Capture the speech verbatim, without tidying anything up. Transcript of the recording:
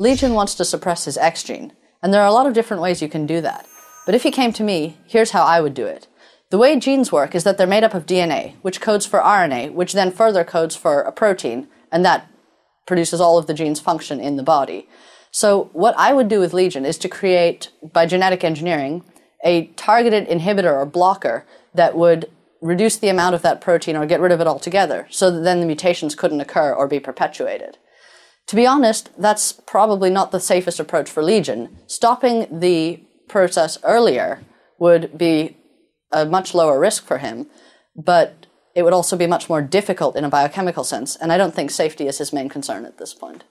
Legion wants to suppress his X gene, and there are a lot of different ways you can do that. But if he came to me, here's how I would do it. The way genes work is that they're made up of D N A, which codes for R N A, which then further codes for a protein, and that produces all of the gene's function in the body. So what I would do with Legion is to create, by genetic engineering, a targeted inhibitor or blocker that would reduce the amount of that protein or get rid of it altogether, so that then the mutations couldn't occur or be perpetuated. To be honest, that's probably not the safest approach for Legion. Stopping the process earlier would be a much lower risk for him, but it would also be much more difficult in a biochemical sense, and I don't think safety is his main concern at this point.